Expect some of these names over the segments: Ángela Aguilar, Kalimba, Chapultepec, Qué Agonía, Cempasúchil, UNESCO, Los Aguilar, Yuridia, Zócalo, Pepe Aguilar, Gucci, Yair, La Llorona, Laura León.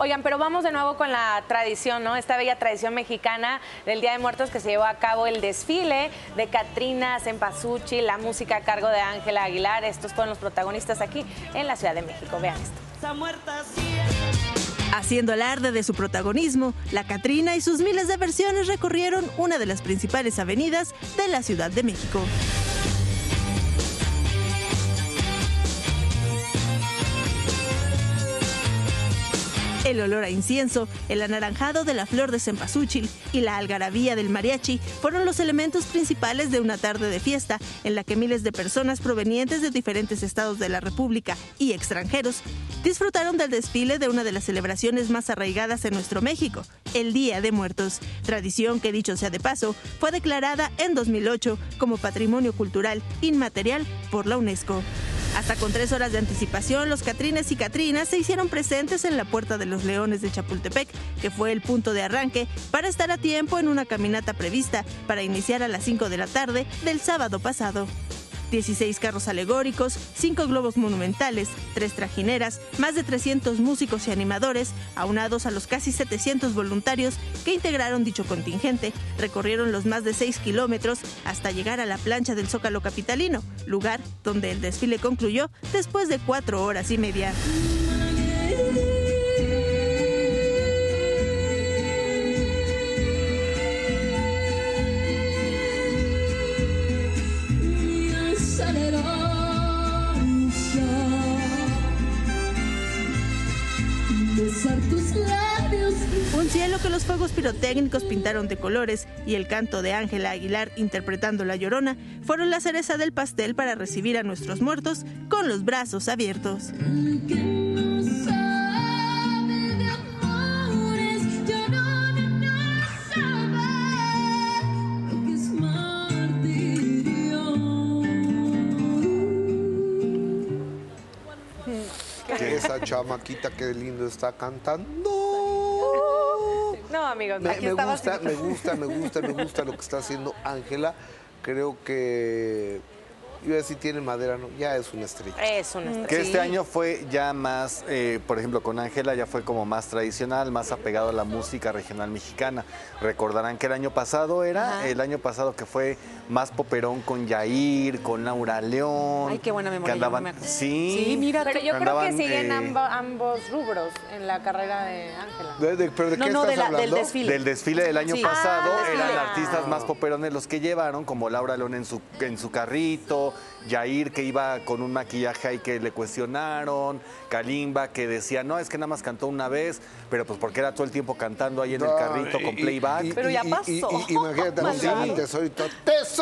Oigan, pero vamos de nuevo con la tradición, ¿no? Esta bella tradición mexicana del Día de Muertos, que se llevó a cabo el desfile de Catrina, Cempasúchil, la música a cargo de Ángela Aguilar. Estos fueron los protagonistas aquí en la Ciudad de México. Vean esto. Está muerta, sí. Haciendo alarde de su protagonismo, la Catrina y sus miles de versiones recorrieron una de las principales avenidas de la Ciudad de México. El olor a incienso, el anaranjado de la flor de cempasúchil y la algarabía del mariachi fueron los elementos principales de una tarde de fiesta en la que miles de personas provenientes de diferentes estados de la República y extranjeros disfrutaron del desfile de una de las celebraciones más arraigadas en nuestro México, el Día de Muertos, tradición que, dicho sea de paso, fue declarada en 2008 como Patrimonio Cultural Inmaterial por la UNESCO. Hasta con 3 horas de anticipación, los catrines y catrinas se hicieron presentes en la Puerta de los Leones de Chapultepec, que fue el punto de arranque, para estar a tiempo en una caminata prevista para iniciar a las 5 de la tarde del sábado pasado. 16 carros alegóricos, 5 globos monumentales, 3 trajineras, más de 300 músicos y animadores, aunados a los casi 700 voluntarios que integraron dicho contingente, recorrieron los más de 6 kilómetros hasta llegar a la plancha del Zócalo capitalino, lugar donde el desfile concluyó después de 4 horas y media. Un cielo que los fuegos pirotécnicos pintaron de colores y el canto de Ángela Aguilar interpretando La Llorona fueron la cereza del pastel para recibir a nuestros muertos con los brazos abiertos. Que esa chamaquita que lindo está cantando. No, amigos, me gusta lo que está haciendo Ángela. Creo que, yo decir, tiene madera, ¿no? Ya es una estrella. Es una estrella. Que este año fue ya más, por ejemplo, con Ángela ya fue como más tradicional, más apegado a la música regional mexicana. Recordarán que el año pasado era, el año pasado que fue más poperón con Yair, con Laura León. Ay, qué buena memoria. Que andaban, sí, mira, pero yo creo que siguen ambos rubros en la carrera de Ángela. ¿De qué estás hablando? Del desfile. Del desfile del año pasado eran artistas más poperones los que llevaron, como Laura León en su carrito, Yair, que iba con un maquillaje ahí que le cuestionaron, Kalimba, que decía, no, es que nada más cantó una vez, pero pues porque era todo el tiempo cantando ahí en el carrito con playback. Pero ya pasó. Imagínate, tesorito, ¡tesorito!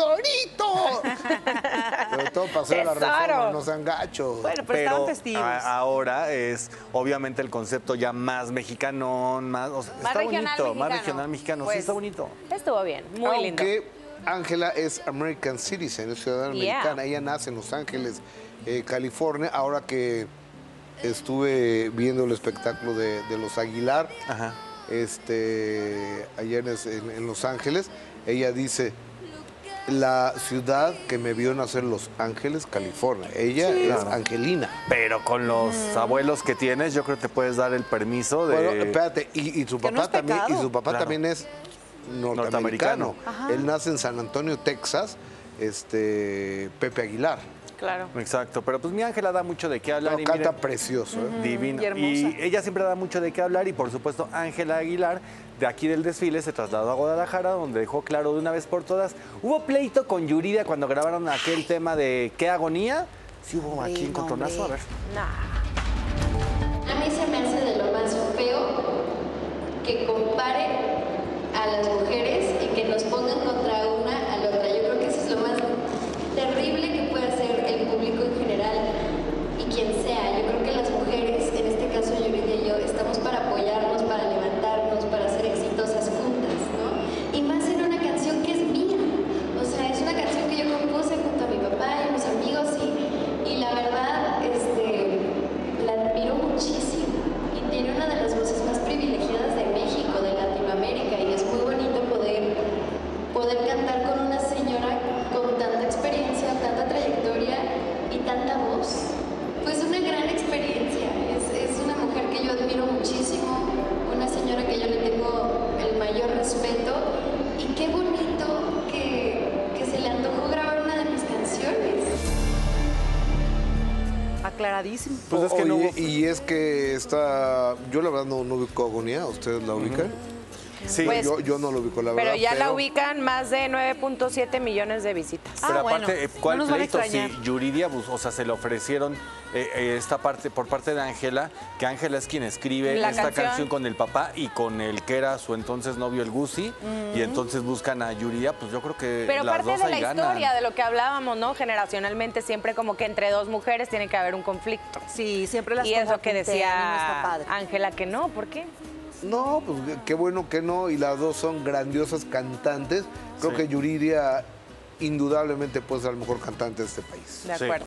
Sobre todo pasó la reforma, no sean gachos. Bueno, pero estaban festivos. Ahora es, obviamente, el concepto ya más mexicano, más, o sea, más está bonito, mexicano. Más regional mexicano, pues, sí está bonito. Estuvo bien, muy lindo. Ángela es American Citizen, es ciudadana americana. Ella nace en Los Ángeles, California. Ahora que estuve viendo el espectáculo de Los Aguilar, allá en Los Ángeles, ella dice, la ciudad que me vio nacer, Los Ángeles, California. Ella es angelina. Pero con los abuelos que tienes, yo creo que puedes dar el permiso de... Bueno, espérate, y su papá también es... norteamericano. Él nace en San Antonio, Texas, Pepe Aguilar. Claro. Exacto, pero pues mi Ángela da mucho de qué hablar. Pero canta precioso. Divino. Y ella siempre da mucho de qué hablar y, por supuesto, Ángela Aguilar, de aquí del desfile, se trasladó a Guadalajara, donde dejó claro de una vez por todas. Hubo pleito con Yuridia cuando grabaron aquel tema de Qué Agonía. Sí hubo aquí encontronazo, a ver. A mí se me hace de lo más feo que comparen a las mujeres y que nos pongan contra una a la otra. Yo creo que eso es lo más terrible que puede hacer el público en general y quien sea. Yo creo que las mujeres, en este caso Yuridia y yo, estamos para apoyarnos, para levantarnos, para ser exitosas juntas, ¿no? Y más en una canción que es mía. O sea, es una canción que yo compuse junto a mi papá y a mis amigos y la verdad, rarísimo. Pues es que no, y es que está... Yo la verdad no ubico Agonía, ¿ustedes la ubican? Sí, pues, yo no lo ubico, la verdad. Pero ya la ubican más de 9.7 millones de visitas. Pero aparte, bueno, ¿cuál pleito? Sí, Yuridia, o sea, se le ofrecieron esta parte por parte de Ángela, que Ángela es quien escribe la esta canción con el papá y con el que era su entonces novio, el Gucci, y entonces buscan a Yuridia, pues yo creo que pero las dos ahí ganan. Pero parte de la historia, de lo que hablábamos, ¿no? Generacionalmente siempre como que entre dos mujeres tiene que haber un conflicto. Sí, siempre las cosas. Y es lo que decía Ángela que no, ¿por qué? No, pues qué bueno que no, y las dos son grandiosas cantantes. Creo que Yuridia indudablemente puede ser la mejor cantante de este país. De acuerdo. Sí.